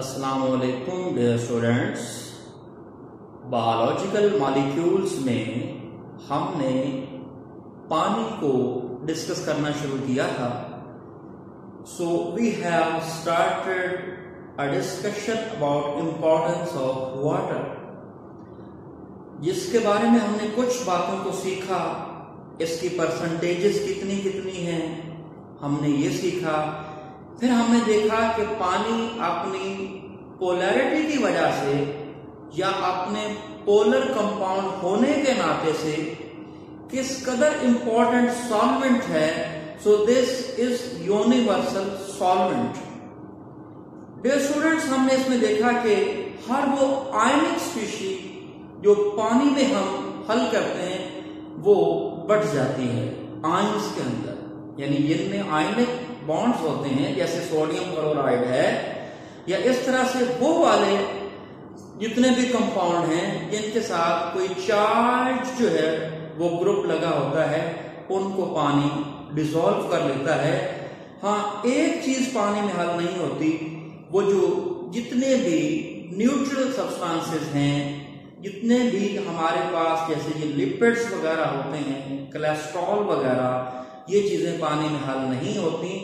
अस्सलामुअलैकुम dear students. Biological molecules में हमने पानी को डिस्कस करना शुरू किया था। So we have started a discussion about importance of water, जिसके बारे में हमने कुछ बातों को सीखा। इसकी परसेंटेजेस कितनी कितनी हैं हमने ये सीखा। फिर हमने देखा कि पानी अपनी पोलैरिटी की वजह से या अपने पोलर कंपाउंड होने के नाते से किस कदर इम्पोर्टेंट सॉल्वेंट है। So this is universal solvent. Dear students, हमने इसमें देखा कि हर वो आयनिक स्पीशी जो पानी में हम हल करते हैं वो बढ़ जाती है आयंस के अंदर, यानी इनमें आयनिक बॉन्ड्स होते हैं, जैसे सोडियम क्लोराइड है या इस तरह से वो वाले जितने भी कंपाउंड हैं जिनके साथ कोई चार्ज जो है वो ग्रुप लगा होता है, उनको पानी डिसॉल्व कर लेता है। हाँ, एक चीज पानी में हल नहीं होती, वो जो जितने भी न्यूट्रल सब्सटेंसेस हैं, जितने भी हमारे पास जैसे ये लिपिड्स वगैरह होते हैं, कोलेस्ट्रॉल वगैरह, ये चीजें पानी में हल नहीं होती।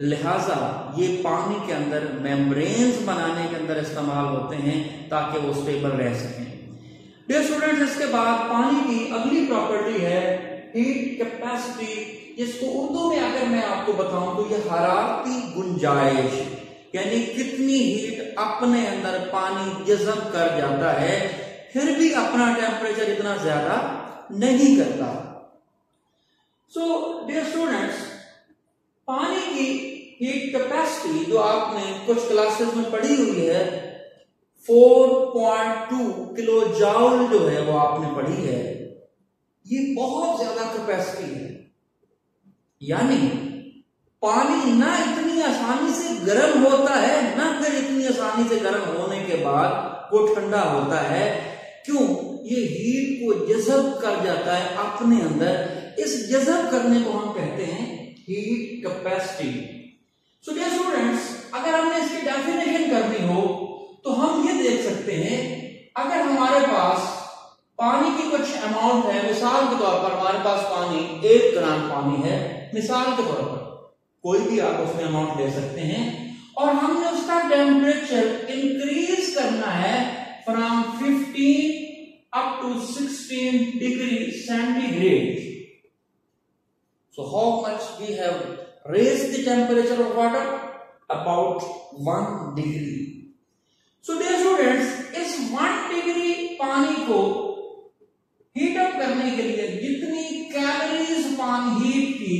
लिहाजा ये पानी के अंदर मेम्ब्रेन्स बनाने के अंदर इस्तेमाल होते हैं ताकि वो स्टेबल रह सकें। डियर स्टूडेंट्स, इसके बाद पानी की अगली प्रॉपर्टी है हीट कैपेसिटी, जिसको उर्दू में अगर मैं आपको बताऊं तो ये हरारती गुंजाइश, यानी कितनी हीट अपने अंदर पानी जज़्ब कर जाता है फिर भी अपना टेम्परेचर इतना ज्यादा नहीं करता। सो डियर स्टूडेंट्स, पानी की हीट कैपेसिटी जो आपने कुछ क्लासेस में पढ़ी हुई है 4.2 किलो जाउल जो है वो आपने पढ़ी है। ये बहुत ज्यादा कैपेसिटी है, यानी पानी ना इतनी आसानी से गर्म होता है ना फिर इतनी आसानी से गर्म होने के बाद वो ठंडा होता है। क्यों? ये हीट को जज़्ब कर जाता है अपने अंदर। इस जज़्ब करने को हम कहते हैं heat capacity. So dear students, अगर हमने इसकी डेफिनेशन करनी हो तो हम ये देख सकते हैं, अगर हमारे पास पानी की कुछ अमाउंट है, मिसाल के तौर पर हमारे पास पानी 1 ग्राम पानी है, मिसाल के तौर पर कोई भी आप उसमें अमाउंट ले सकते हैं, और हमने उसका टेम्परेचर इंक्रीज करना है from 15 up to 16 degree centigrade. So how much we have raised the temperature of water? About 1 degree. So dear students, इस 1 डिग्री पानी को हीट अप करने के लिए जितनी कैलोरीज पानी हीट की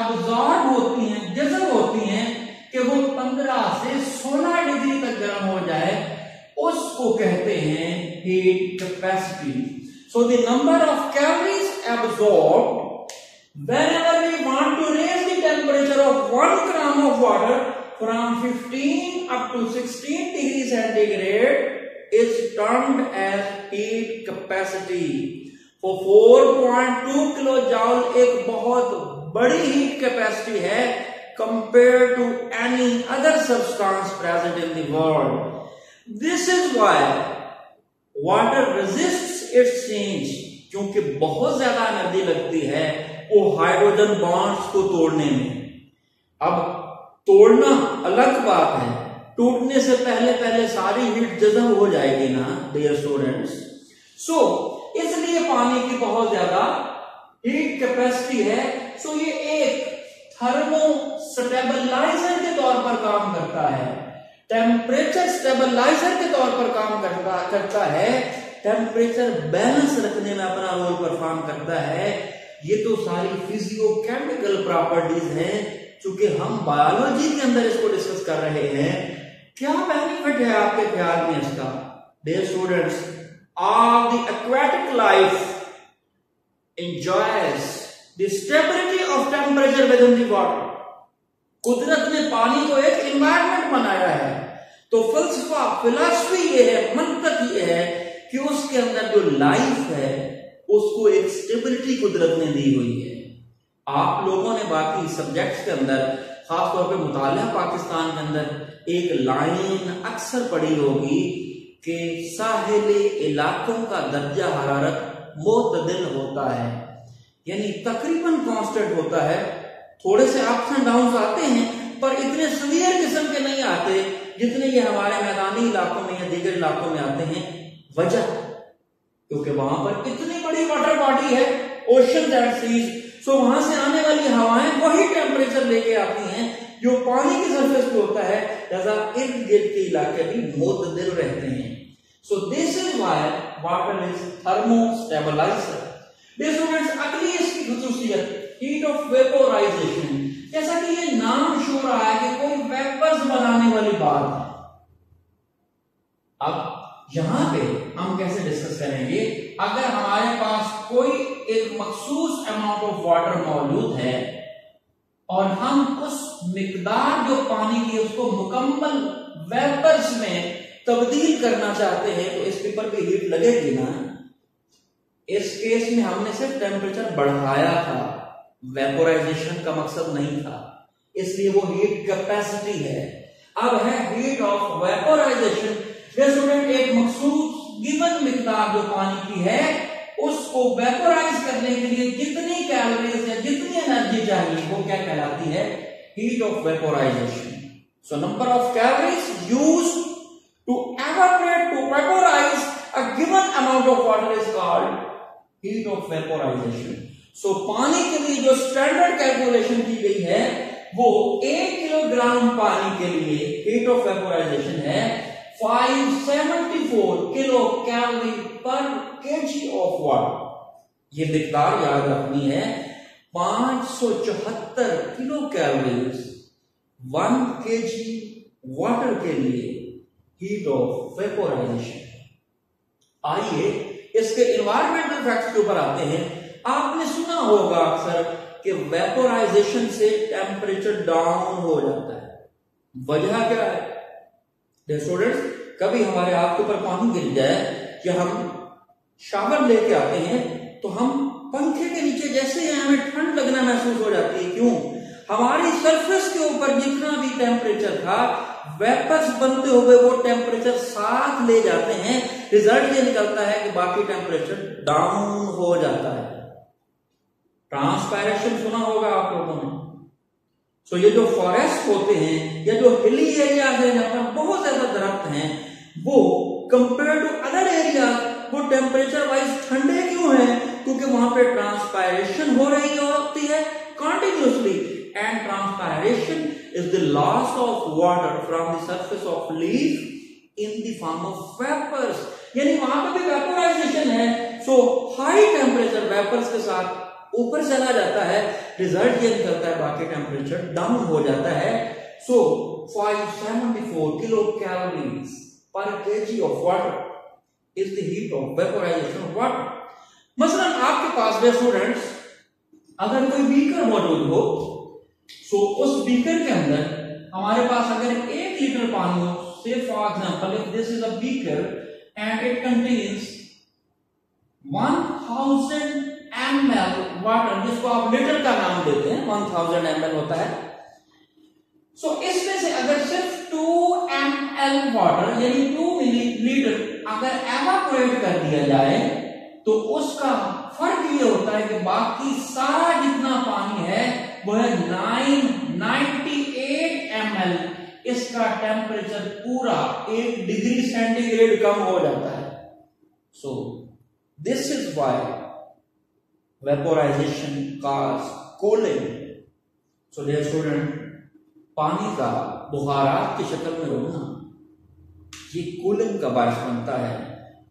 अब्सॉर्ब होती हैं, जज़्ब होती हैं, कि वो 15 से 16 डिग्री तक गर्म हो जाए, उसको कहते हैं heat capacity. So the number of calories absorbed whenever we want to raise the temperature of 1 gram of water from 15 up to 16 degrees centigrade is termed as heat capacity. For 4.2 kilojoule एक बहुत बड़ी heat capacity है compared to any other substance present in the world. This is why water resists its change, क्योंकि बहुत ज्यादा energy लगती है वो हाइड्रोजन बॉन्ड्स को तोड़ने में। अब तोड़ना अलग बात है, टूटने से पहले पहले सारी हीट जज़्ब हो जाएगी ना डियर स्टूडेंट्स। सो इसलिए पानी की बहुत ज्यादा हीट कैपेसिटी है। सो ये एक थर्मो स्टेबलाइजर के तौर पर काम करता है, टेम्परेचर स्टेबलाइजर के तौर पर काम करता है, टेम्परेचर बैलेंस रखने में अपना रोल परफॉर्म करता है। ये तो सारी फिजियोकेमिकल प्रॉपर्टीज हैं, चूंकि हम बायोलॉजी के अंदर इसको डिस्कस कर रहे हैं। क्या बेनिफिट है आपके ख्याल में इसका? Dear students, all the aquatic life enjoys the stability of temperature within the water. कुदरत ने पानी को एक एनवायरनमेंट बनाया है, तो फलसफा फिलॉसफी ये है, मंतक ये है कि उसके अंदर जो लाइफ है उसको एक स्टेबिलिटी कुदरत ने दी हुई है। आप लोगों ने बाकी सब्जेक्ट्स के अंदर, खासतौर पे मुतालिया पाकिस्तान के अंदर एक लाइन अक्सर पड़ी होगी कि साहिली इलाकों का दर्जा हरारत मोतदिल होता है, यानी तकरीबन कांस्टेंट होता है। थोड़े से अप्स एंड डाउन आते हैं पर इतने सीवियर किस्म के नहीं आते जितने ये हमारे मैदानी इलाकों में या दीगर इलाकों में आते हैं। वजह क्योंकि वहां पर इतनी बड़ी वाटर बॉडी है, ओशन एंड सीज, सो वहां से आने वाली हवाएं वही टेम्परेचर लेके आती हैं जो पानी के सरफेस पे होता है, जैसा इर्द गिर्द के इलाके भी मोतदिल रहते हैं। So this is why water is thermostabiliser. Dear students, अगली इसकी खासियत हीट ऑफ वेपोराइजेशन। जैसा कि ये नाम शो रहा है कि कोई वेपर्स बनाने वाली बात है। अब यहां पे हम कैसे डिस्कस करेंगे? अगर हमारे पास कोई एक मखसूस अमाउंट ऑफ वाटर मौजूद है और हम उस मिकदार जो पानी की उसको मुकम्मल वेपर्स में तब्दील करना चाहते हैं तो इस पेपर पे हीट लगेगी ना। इस केस में हमने सिर्फ टेम्परेचर बढ़ाया था, वेपोराइजेशन का मकसद नहीं था, इसलिए वो हीट कैपेसिटी है। अब है हीट ऑफ वेपोराइजेशन। स्टूडेंट, एक मखसूस गिवन मिकदार जो पानी की है उसको वेपोराइज करने के लिए जितनी कैलोरीज या जितनी एनर्जी चाहिए वो क्या कहलाती है? Heat of vaporisation. So number of calories use to evaporate to vaporise a given amount of water is called heat of vaporisation. So पानी के लिए जो स्टैंडर्ड कैलकुलेशन की गई है वो 1 किलोग्राम पानी के लिए हीट ऑफ वेपोराइजेशन है 574 kilo calorie per KG of water. ये मिकदार याद रखनी है 574 किलो कैलोरीज 1 केजी वाटर के लिए हीट ऑफ वेपोराइजेशन। आइए इसके एनवायरमेंटल फैक्ट्स के ऊपर आते हैं। आपने सुना होगा अक्सर कि वेपोराइजेशन से टेम्परेचर डाउन हो जाता है। वजह क्या है? स्टूडेंट्स, कभी हमारे हाथ के ऊपर पानी गिर जाए या हम शावर लेके आते हैं तो हम पंखे के नीचे जैसे ही हमें ठंड लगना महसूस हो जाती है। क्यों? हमारी सरफेस के ऊपर जितना भी टेम्परेचर था वेपर्स बनते हुए वो टेम्परेचर साथ ले जाते हैं। रिजल्ट ये निकलता है कि बाकी टेम्परेचर डाउन हो जाता है। ट्रांसपायरेशन सुना होगा आप लोगों ने। तो ये जो फॉरेस्ट होते हैं या जो हिली एरियाज है जहां पर बहुत ज्यादा दरख्त हैं वो कंपेयर टू अदर एरिया वो टेम्परेचर वाइज ठंडे क्यों हैं? क्योंकि वहां पे ट्रांसपायरेशन हो रही होती है continuously, and transpiration is the loss of water from the surface of leaf in the form of vapours. यानी वहां पे भी वेपोराइजेशन है। सो हाई टेम्परेचर वेपर्स के साथ ऊपर चला जाता है, रिजल्ट ये निकलता है बाकी टेम्परेचर डाउन हो जाता है। So 574 kilo calories per KG of water is the heat of vaporisation of water. मसलन आपके पास में स्टूडेंट्स अगर कोई बीकर मौजूद हो, सो उस बीकर के अंदर हमारे पास अगर 1 लीटर पानी हो, से for example if this is a beaker and it contains 1000 ml water, जिसको आप लीटर का नाम देते हैं, 1000 ml होता है। सो इसमें से अगर सिर्फ 2 ml वाटर यानी 2 मिलीलीटर अगर एवापोरेट कर दिया जाए तो उसका फर्क ये होता है कि बाकी सारा जितना पानी है वो है 998 ml। इसका टेम्परेचर पूरा 1 डिग्री सेंटीग्रेड कम हो जाता है। So this is why vaporisation cause cooling. So dear student, पानी का बुखारात की शक्ल में होना ये कूलिंग का बायस बनता है।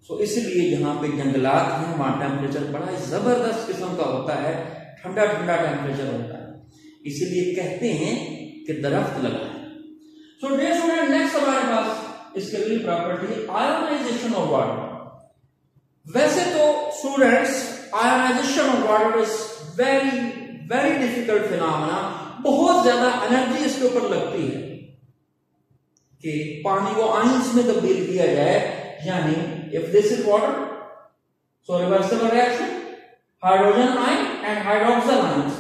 सो इसलिए यहाँ पे जंगलात हैं, वहाँ टेम्परेचर बड़ा जबरदस्त किस्म का होता है, ठंडा ठंडा टेम्परेचर होता है, इसलिए कहते हैं कि दरख्त लगाएं। सो डियर स्टूडेंट, नेक्स्ट हमारे पास इसके लिए प्रॉपर्टी आयोनाइजेशन ऑफ वाटर। वैसे तो students ionisation of water is very very difficult phenomena. बहुत ज्यादा एनर्जी इसके ऊपर लगती है कि पानी को आयंस में तब्दील किया जाए। यानी if this is water, so reversible reaction hydrogen ion and hydroxyl ions.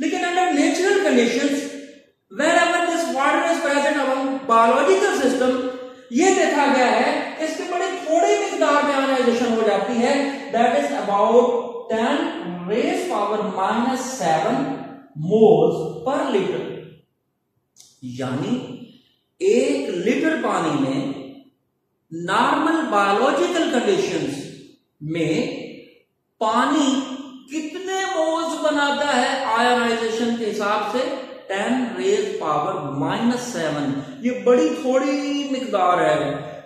लेकिन under natural conditions wherever this water is present about biological system ये देखा गया है इसके बड़े थोड़े मिकदार में आयनाइजेशन हो जाती है, that is about 10⁻⁻⁷ moles per litre. यानी 1 लीटर पानी में नॉर्मल बायोलॉजिकल कंडीशंस में पानी कितने मोल्स बनाता है आयनाइजेशन के हिसाब से 10⁻⁻⁷। ये बड़ी थोड़ी मिकदार है,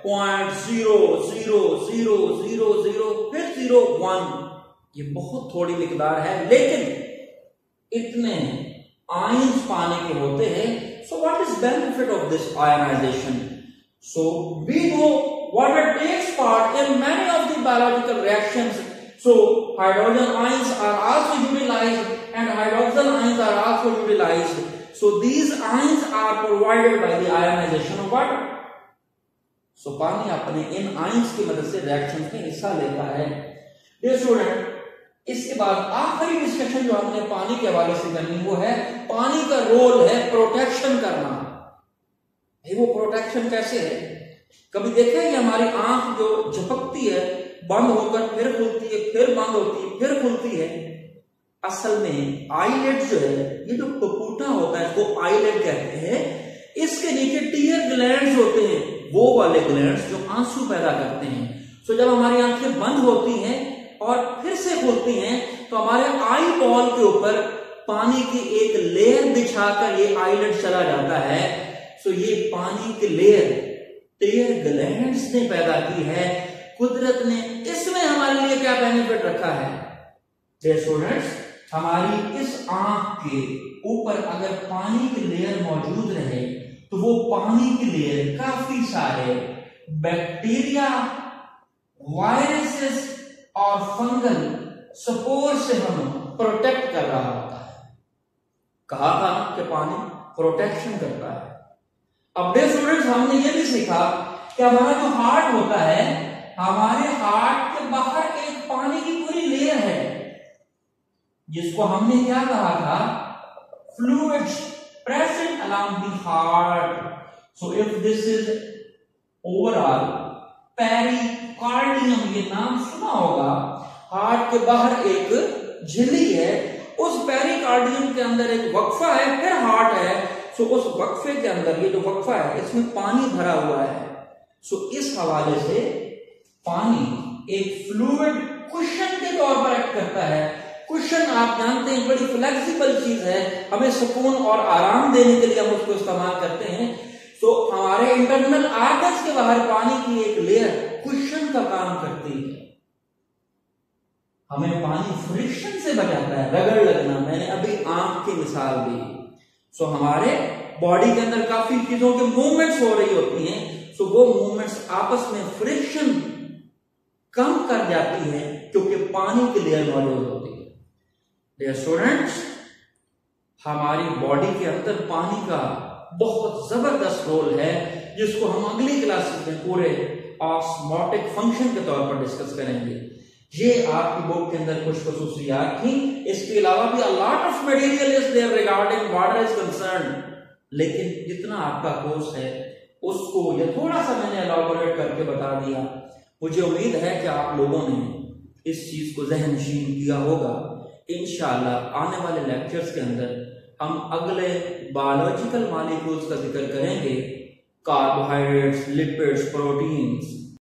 0.0000001। ये बहुत थोड़ी मिकदार है, लेकिन इतने आयंस पानी के होते हैं। So what is benefit of this ionisation? So we know water takes part in many of the biological reactions. So hydrogen ions are also utilized and hydroxyl ions are also utilized. So these ions are provided by the ionization of water. So पानी अपने इन ions की मदद से reaction में हिस्सा लेता है। Dear student, इसके बाद आखिरी डिस्कशन जो हमने पानी के हवाले से करनी वो है पानी का रोल है प्रोटेक्शन करना। वो प्रोटेक्शन कैसे है? कभी देखा है कि हमारी आंख जो झपकती है बंद होकर फिर खुलती है, फिर बंद होती है, फिर खुलती है। असल में आईलेट जो है, ये जो पपूटा होता है इसको आईलेट कहते हैं। इसके नीचे टीयर ग्लैंड्स होते हैं, वो वाले ग्लैंड्स जो आंसू पैदा करते हैं। सो जब हमारी आंखें बंद होती हैं और फिर से खुलती हैं तो हमारे आई बॉल के ऊपर पानी की एक लेयर बिछाकर ये आईलेट चला जाता है। सो ये पानी की लेयर टीयर ग्लैंड्स ने पैदा की है। कुदरत ने इसमें हमारे लिए क्या बेनिफिट रखा है? डियर स्टूडेंट्स, हमारी इस आंख के ऊपर अगर पानी की लेयर मौजूद रहे तो वो पानी की लेयर काफी सारे बैक्टीरिया, वायरसेस और फंगल स्पोर से हमें प्रोटेक्ट कर रहा होता है। कहा था कि पानी प्रोटेक्शन करता है। अब डियर स्टूडेंट्स, हमने ये भी सीखा कि हमारा जो हार्ट होता है, हमारे हार्ट के बाहर एक पानी की पूरी लेयर है जिसको हमने क्या कहा था? Fluids present along the heart. So if this is overall pericardium, ये नाम सुना होगा। हार्ट के बाहर एक झिल्ली है, उस पेरिकार्डियम के अंदर एक वक्फा है, फिर हार्ट है। सो उस वक्फे के अंदर ये जो वक्फा है इसमें पानी भरा हुआ है। सो इस हवाले से पानी एक फ्लूइड कुशन के तौर पर एक्ट करता है। कुशन आप जानते हैं बड़ी फ्लेक्सिबल चीज है, हमें सुकून और आराम देने के लिए हम उसको इस्तेमाल करते हैं। तो हमारे इंटरनल आर्टर्स के बाहर पानी की एक लेयर कुशन का काम करती है, हमें पानी फ्रिक्शन से बचाता है, रगड़ लगना। मैंने अभी आंख की मिसाल दी। सो हमारे बॉडी के अंदर काफी चीजों के मूवमेंट्स हो रही होती हैं। सो वो मूवमेंट्स आपस में फ्रिक्शन कम कर जाती है क्योंकि पानी की लेयर मौजूद होती है। डियर स्टूडेंट्स, हमारी बॉडी के अंदर पानी का बहुत जबरदस्त रोल है जिसको हम अगली क्लास में पूरे ऑस्मोटिक फंक्शन के तौर पर डिस्कस करेंगे। ये आपकी बुक के अंदर कुछ खसूसियात थी। इसके अलावा भी a lot of material is there regarding water is concern, लेकिन जितना आपका कोर्स है उसको यह थोड़ा सा मैंने एलॉबोरेट करके बता दिया। मुझे उम्मीद है कि आप लोगों ने इस चीज को ज़हनशीन किया होगा। इंशाल्लाह आने वाले लेक्चर्स के अंदर हम अगले बायोलॉजिकल मालिक्यूल्स का जिक्र करेंगे, कार्बोहाइड्रेट्स, लिपिड्स, प्रोटीन्स।